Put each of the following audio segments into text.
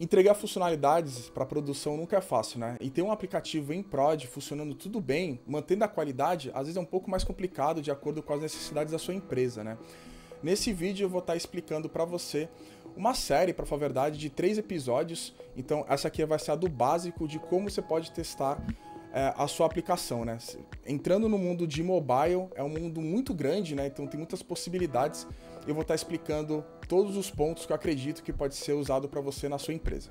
Entregar funcionalidades para produção nunca é fácil, né? E ter um aplicativo em prod funcionando tudo bem, mantendo a qualidade, às vezes é um pouco mais complicado de acordo com as necessidades da sua empresa, né? Nesse vídeo eu vou estar explicando para você uma série, para falar a verdade, de 3 episódios. Então essa aqui vai ser a do básico de como você pode testar a sua aplicação, né? Entrando no mundo de mobile, é um mundo muito grande, né? Então tem muitas possibilidades. Eu vou estar explicando todos os pontos que eu acredito que pode ser usado para você na sua empresa.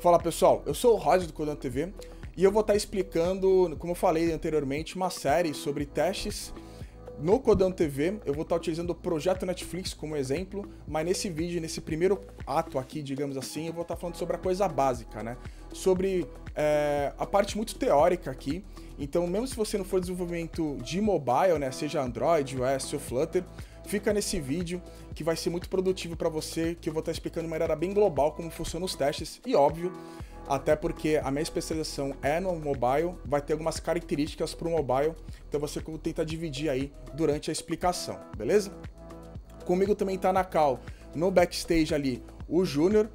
Fala pessoal, eu sou o Roger do Codando TV e eu vou estar explicando, como eu falei anteriormente, uma série sobre testes no Codando TV. Eu vou estar utilizando o projeto Netflix como exemplo, mas nesse vídeo, nesse primeiro ato aqui, digamos assim, eu vou estar falando sobre a coisa básica, né? Sobre a parte muito teórica aqui. Então, mesmo se você não for desenvolvimento de mobile, né, seja Android, iOS ou Flutter, fica nesse vídeo que vai ser muito produtivo para você, que eu vou estar explicando de maneira bem global como funcionam os testes e, óbvio, até porque a minha especialização é no mobile, vai ter algumas características para o mobile, então você tenta dividir aí durante a explicação, beleza? Comigo também tá na call, no backstage ali, o Júnior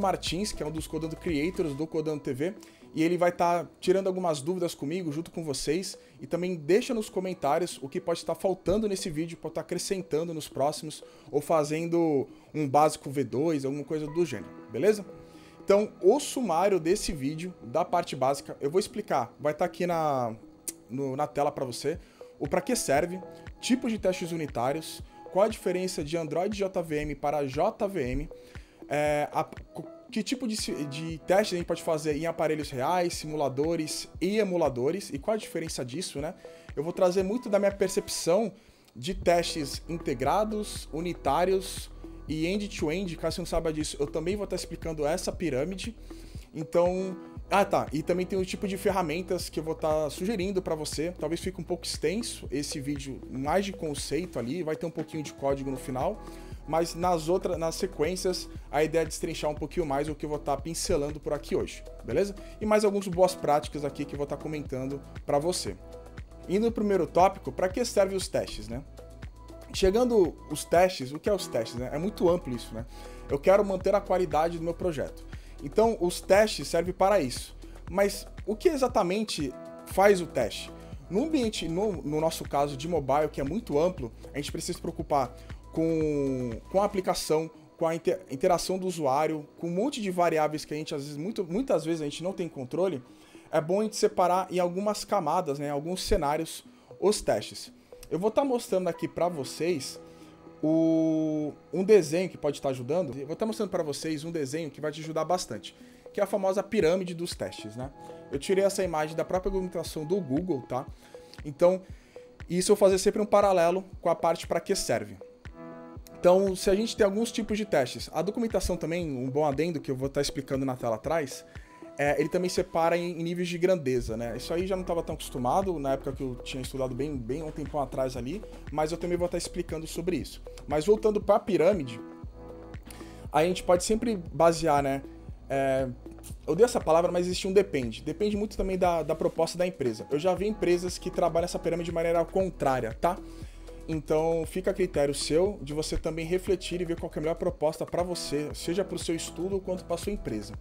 Martins, que é um dos Codando Creators do Codando TV, e ele vai estar tirando algumas dúvidas comigo, junto com vocês, e também deixa nos comentários o que pode estar faltando nesse vídeo, pode estar acrescentando nos próximos, ou fazendo um básico V2, alguma coisa do gênero, beleza? Então, o sumário desse vídeo, da parte básica, eu vou explicar, vai estar aqui na tela para você, o para que serve, tipos de testes unitários, qual a diferença de Android JVM para JVM, que tipo de teste a gente pode fazer em aparelhos reais, simuladores e emuladores, e qual a diferença disso, né? Eu vou trazer muito da minha percepção de testes integrados, unitários e end-to-end, caso você não saiba disso, eu também vou estar explicando essa pirâmide. Então, e também tem um tipo de ferramentas que eu vou estar sugerindo para você, talvez fique um pouco extenso esse vídeo, mais de conceito ali, vai ter um pouquinho de código no final, mas nas sequências, a ideia é destrinchar um pouquinho mais o que eu vou estar pincelando por aqui hoje, beleza? E mais algumas boas práticas aqui que eu vou estar comentando para você. Indo no primeiro tópico, para que servem os testes, né? Chegando os testes, o que é os testes, né? É muito amplo isso, né? Eu quero manter a qualidade do meu projeto. Então, os testes servem para isso. Mas o que exatamente faz o teste? No ambiente, no nosso caso de mobile, que é muito amplo, a gente precisa se preocupar com a aplicação, com a interação do usuário, com um monte de variáveis que a gente, às vezes, muitas vezes a gente não tem controle, é bom a gente separar em algumas camadas, né, em alguns cenários, os testes. Eu vou estar mostrando aqui para vocês um desenho que pode estar ajudando, eu vou estar mostrando para vocês um desenho que vai te ajudar bastante, que é a famosa pirâmide dos testes, né? Eu tirei essa imagem da própria documentação do Google, tá? Então, isso eu vou fazer sempre um paralelo com a parte para que serve. Então, se a gente tem alguns tipos de testes, a documentação também, um bom adendo que eu vou estar explicando na tela atrás, ele também separa em níveis de grandeza, né? Isso aí já não estava tão acostumado, na época que eu tinha estudado bem um tempão atrás ali, mas eu também vou estar explicando sobre isso. Mas voltando para a pirâmide, a gente pode sempre basear, né? Eu dei essa palavra, mas existe um depende. Depende muito também da proposta da empresa. Eu já vi empresas que trabalham essa pirâmide de maneira contrária, tá? Então, fica a critério seu de você também refletir e ver qual que é a melhor proposta para você, seja para o seu estudo quanto para a sua empresa.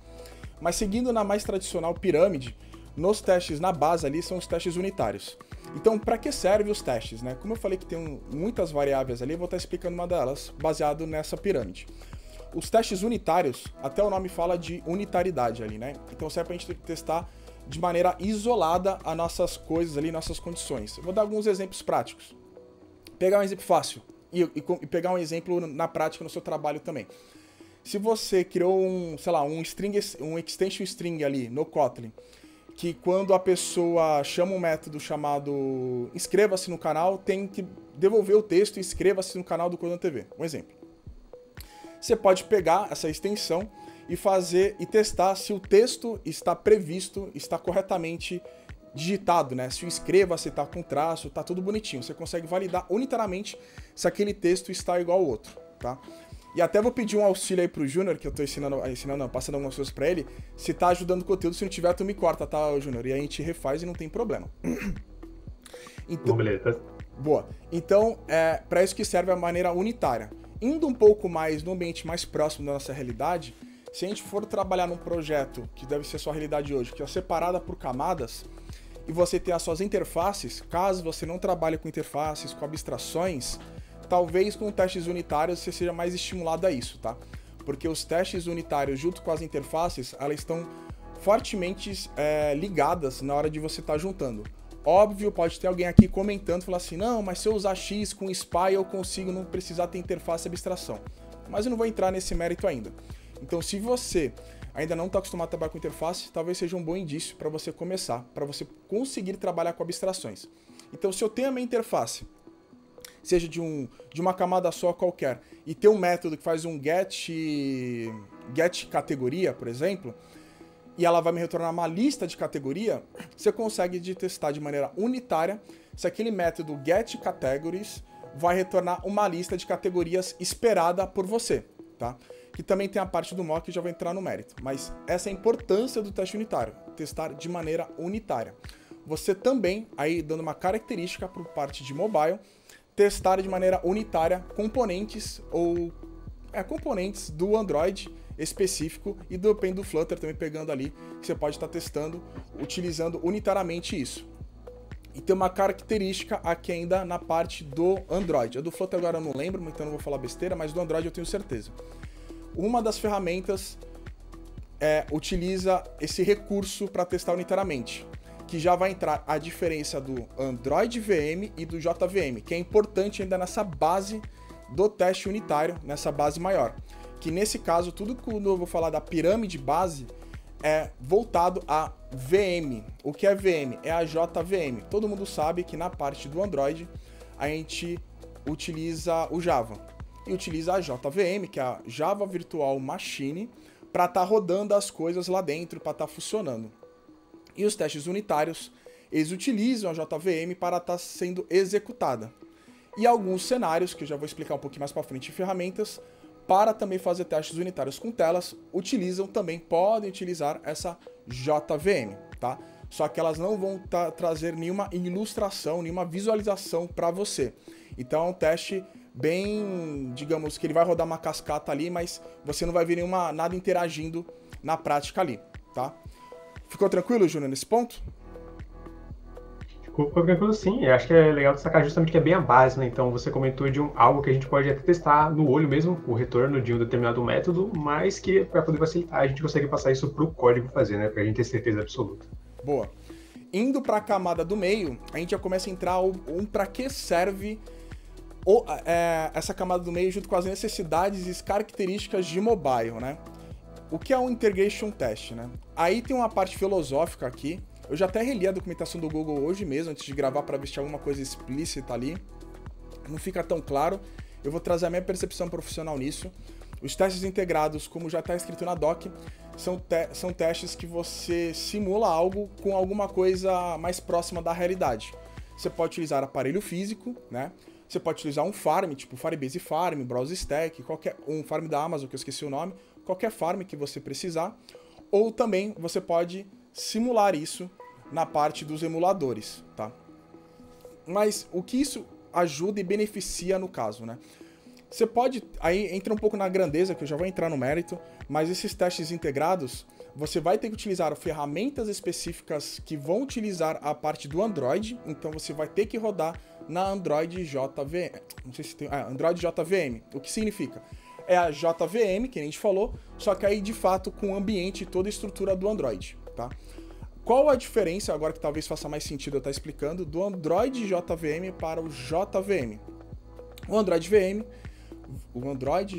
Mas seguindo na mais tradicional pirâmide, nos testes na base ali são os testes unitários. Então, para que servem os testes, né? Como eu falei que tem muitas variáveis ali, eu vou estar explicando uma delas baseado nessa pirâmide. Os testes unitários, até o nome fala de unitaridade ali, né? Então, serve para a gente testar de maneira isolada as nossas coisas ali, nossas condições. Eu vou dar alguns exemplos práticos. Pegar um exemplo fácil e pegar um exemplo na prática no seu trabalho também. Se você criou um extension string ali no Kotlin, que quando a pessoa chama um método chamado inscreva-se no canal, tem que devolver o texto e inscreva-se no canal do Codando TV, um exemplo. Você pode pegar essa extensão e fazer e testar se o texto está previsto, está corretamente digitado, né? Se inscreva, se tá com traço, tá tudo bonitinho. Você consegue validar unitariamente se aquele texto está igual ao outro, tá? E até vou pedir um auxílio aí pro Júnior, que eu tô passando algumas coisas pra ele. Se tá ajudando o conteúdo, se não tiver, tu me corta, tá, Júnior? E a gente refaz e não tem problema. Então, beleza. Boa. Então, para isso que serve a maneira unitária. Indo um pouco mais no ambiente mais próximo da nossa realidade, se a gente for trabalhar num projeto que deve ser sua realidade hoje, que é separada por camadas, e você tem as suas interfaces, caso você não trabalhe com interfaces, com abstrações, talvez com testes unitários você seja mais estimulado a isso, tá? Porque os testes unitários junto com as interfaces, elas estão fortemente ligadas na hora de você estar juntando. Óbvio, pode ter alguém aqui comentando, falar assim, não, mas se eu usar X com SPI eu consigo não precisar ter interface e abstração. Mas eu não vou entrar nesse mérito ainda. Então, se você ainda não está acostumado a trabalhar com interface, talvez seja um bom indício para você começar, para você conseguir trabalhar com abstrações. Então, se eu tenho a minha interface, seja de uma camada só qualquer, e ter um método que faz um get categoria, por exemplo, e ela vai me retornar uma lista de categoria, você consegue testar de maneira unitária se aquele método getCategories vai retornar uma lista de categorias esperada por você, tá? Que também tem a parte do mock que já vai entrar no mérito, mas essa é a importância do teste unitário, testar de maneira unitária. Você também, aí dando uma característica para parte de mobile, testar de maneira unitária componentes ou componentes do Android específico e depende do Flutter também pegando ali, que você pode estar testando, utilizando unitariamente isso. E tem uma característica aqui ainda na parte do Android. A do Flutter agora eu não lembro, então não vou falar besteira, mas do Android eu tenho certeza. Uma das ferramentas utiliza esse recurso para testar unitariamente, que já vai entrar a diferença do Android VM e do JVM, que é importante ainda nessa base do teste unitário, nessa base maior. Que nesse caso, tudo que eu vou falar da pirâmide base é voltado a VM. O que é VM? É a JVM. Todo mundo sabe que na parte do Android a gente utiliza o Java e utiliza a JVM, que é a Java Virtual Machine, para estar rodando as coisas lá dentro, para estar funcionando. E os testes unitários, eles utilizam a JVM para estar sendo executada. E alguns cenários, que eu já vou explicar um pouquinho mais para frente, ferramentas, para também fazer testes unitários com telas, podem utilizar essa JVM, tá? Só que elas não vão trazer nenhuma ilustração, nenhuma visualização para você. Então é um teste bem, digamos, que ele vai rodar uma cascata ali, mas você não vai ver nada interagindo na prática ali, tá? Ficou tranquilo, Júnior, nesse ponto? Ficou tranquilo, sim. Eu acho que é legal destacar justamente que é bem a base, né? Então, você comentou de algo que a gente pode até testar no olho mesmo, o retorno de um determinado método, mas que, para poder facilitar, a gente consegue passar isso para o código fazer, né? Para a gente ter certeza absoluta. Boa. Indo para a camada do meio, a gente já começa a entrar para que serve essa camada do meio junto com as necessidades e características de mobile, né? O que é um integration test, né? Aí tem uma parte filosófica aqui. Eu já até reli a documentação do Google hoje mesmo, antes de gravar, para ver se tinha alguma coisa explícita ali. Não fica tão claro. Eu vou trazer a minha percepção profissional nisso. Os testes integrados, como já está escrito na doc, são testes que você simula algo com alguma coisa mais próxima da realidade. Você pode utilizar aparelho físico, né? Você pode utilizar um farm, tipo Firebase Farm, BrowserStack, um farm da Amazon, que eu esqueci o nome, qualquer farm que você precisar. Ou também você pode simular isso na parte dos emuladores, tá? Mas o que isso ajuda e beneficia no caso, né? Você pode, aí entra um pouco na grandeza, que eu já vou entrar no mérito, mas esses testes integrados, você vai ter que utilizar ferramentas específicas que vão utilizar a parte do Android, então você vai ter que rodar na Android JVM, não sei se tem, Android JVM, o que significa? É a JVM, que a gente falou, só que aí de fato com o ambiente e toda a estrutura do Android, tá? Qual a diferença, agora que talvez faça mais sentido eu estar explicando, do Android JVM para o JVM? O Android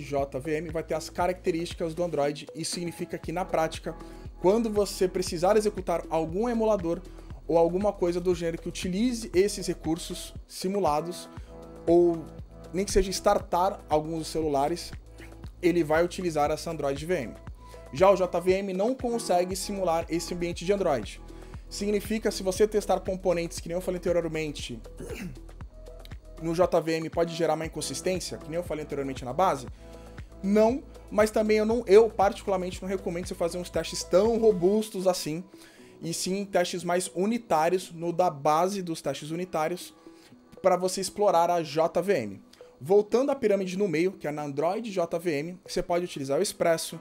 JVM vai ter as características do Android e significa que na prática, quando você precisar executar algum emulador ou alguma coisa do gênero que utilize esses recursos simulados, ou nem que seja startar alguns celulares, ele vai utilizar essa Android JVM. Já o JVM não consegue simular esse ambiente de Android. Significa, se você testar componentes, que nem eu falei anteriormente, no JVM pode gerar uma inconsistência, que nem eu falei anteriormente na base? Não, mas também eu particularmente não recomendo você fazer uns testes tão robustos assim, e sim testes mais unitários, no da base dos testes unitários, para você explorar a JVM. Voltando à pirâmide no meio, que é na Android JVM, você pode utilizar o Espresso,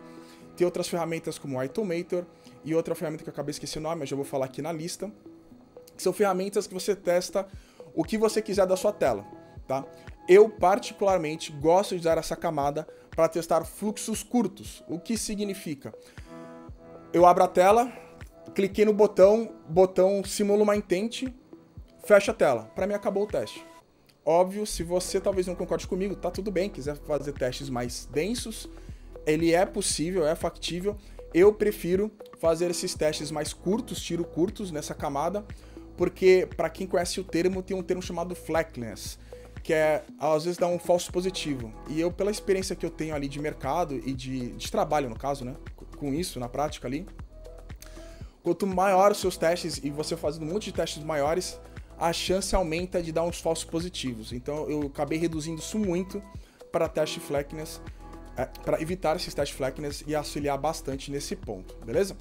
ter outras ferramentas como o iTomator e outra ferramenta que eu acabei esquecendo o nome, mas já vou falar aqui na lista, que são ferramentas que você testa o que você quiser da sua tela, tá? Eu, particularmente, gosto de usar essa camada para testar fluxos curtos. O que significa? Eu abro a tela, cliquei no botão, simula uma intent, fecha a tela. Para mim, acabou o teste. Óbvio, se você talvez não concorde comigo, tá tudo bem, quiser fazer testes mais densos, ele é possível, é factível. Eu prefiro fazer esses testes mais curtos, tiro curtos nessa camada, porque, para quem conhece o termo, tem um termo chamado flatlines, que é, às vezes, dá um falso positivo. E eu, pela experiência que eu tenho ali de mercado e de trabalho, no caso, né, com isso, na prática ali, quanto maior os seus testes e você fazendo um monte de testes maiores, a chance aumenta de dar uns falsos positivos. Então, eu acabei reduzindo isso muito para teste flatlines, para evitar esses testes flatlines e auxiliar bastante nesse ponto, beleza?